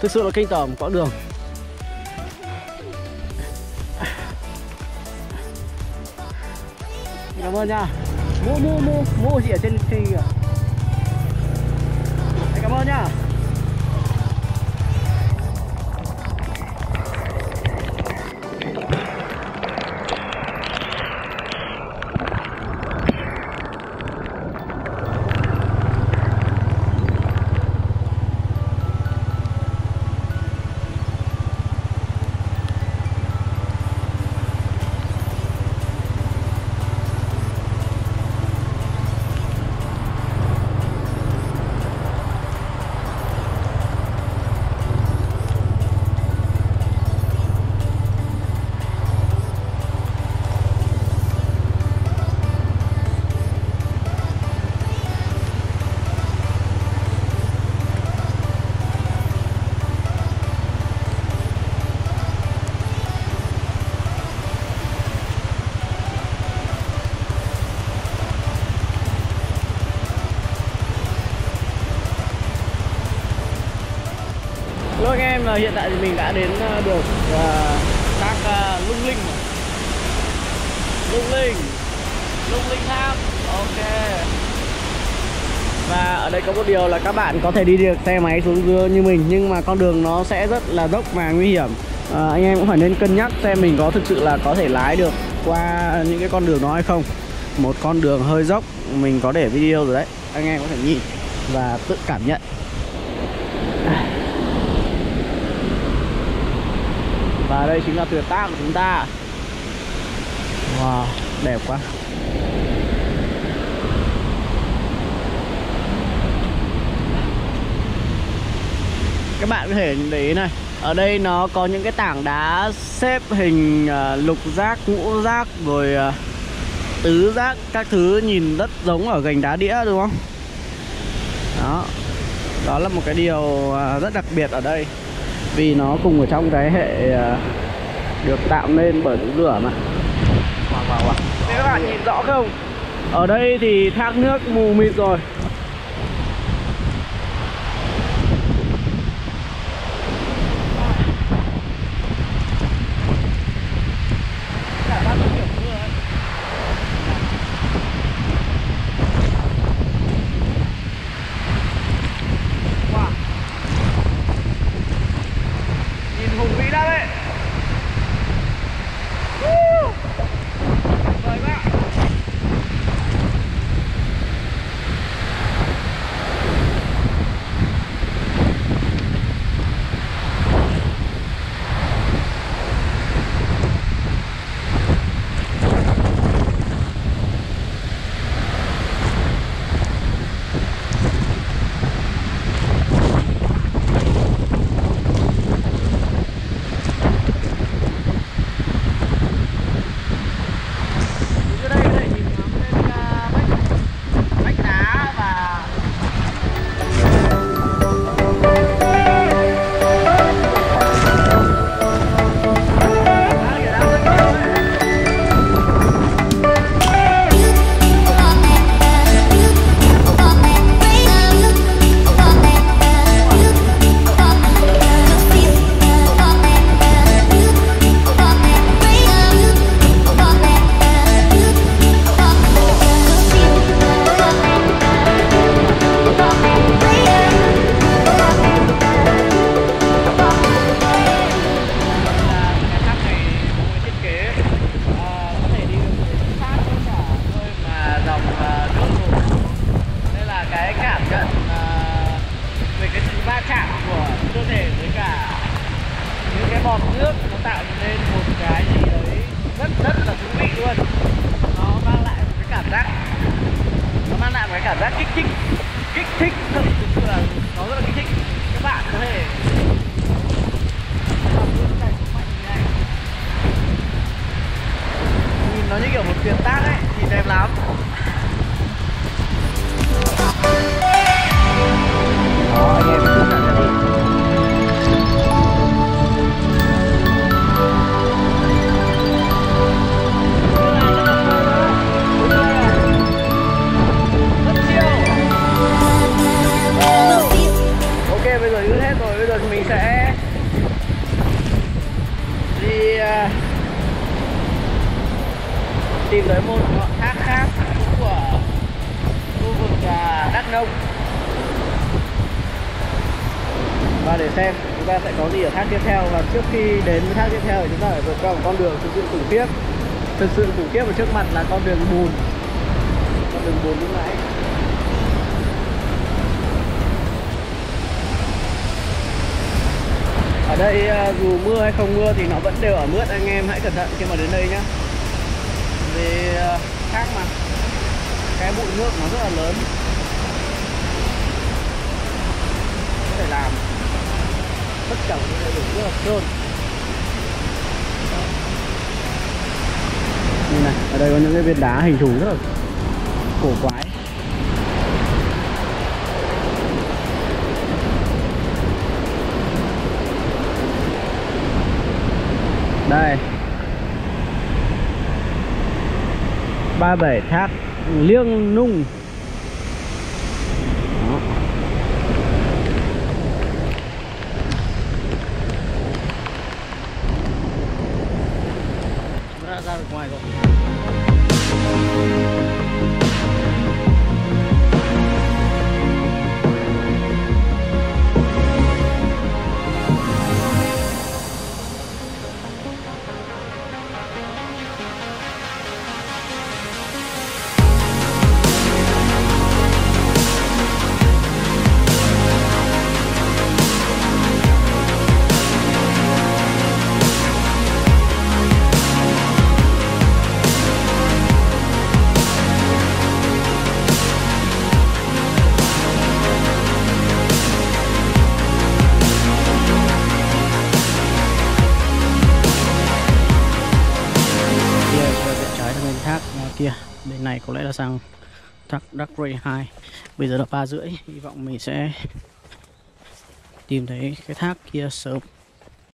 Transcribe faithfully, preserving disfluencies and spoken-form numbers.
Thực sự là kênh tởm quãng đường. Cảm ơn nha. Mua mua mua mua gì ở trên thì cảm ơn nha. Các em, hiện tại thì mình đã đến được uh, các uh, lung linh lung linh lung linh tháp, ok. Và ở đây có một điều là các bạn có thể đi được xe máy xuống dưới như mình, nhưng mà con đường nó sẽ rất là dốc và nguy hiểm. uh, anh em cũng phải nên cân nhắc xem mình có thực sự là có thể lái được qua những cái con đường đó hay không. Một con đường hơi dốc, mình có để video rồi đấy, anh em có thể nhìn và tự cảm nhận. Và đây chính là tuyệt tác của chúng ta. Wow, đẹp quá. Các bạn có thể để ý này, ở đây nó có những cái tảng đá xếp hình lục giác, ngũ giác, rồi tứ giác, các thứ nhìn rất giống ở gành đá đĩa đúng không? Đó, đó là một cái điều rất đặc biệt ở đây, vì nó cùng ở trong cái hệ được tạo nên bởi núi lửa mà. Thế các bạn nhìn rõ không? Ở đây thì thác nước mù mịt rồi. tuần mình sẽ đi uh, tìm tới một ngọn thác khác của khu vực uh, Đắk Nông và để xem chúng ta sẽ có gì ở thác tiếp theo. Và trước khi đến với thác tiếp theo thì chúng ta phải vượt qua một con đường thực sự khủng khiếp, thực sự khủng khiếp và trước mặt là con đường bùn, con đường bùn lúc nãy. Ở đây dù mưa hay không mưa thì nó vẫn đều ở mướt, anh em hãy cẩn thận khi mà đến đây nhá, vì khác mà cái bụi nước nó rất là lớn, có thể làm tất cả những cái đường rất là trơn. Như này, ở đây có những cái viên đá hình thù rất là cổ quái. Đây, ba mươi bảy thác Liêng Nung. Đó. Ra ra được ngoài rồi. Kia bên này có lẽ là sang thác Đắk hai. Bây giờ là ba rưỡi, hy vọng mình sẽ tìm thấy cái thác kia sớm.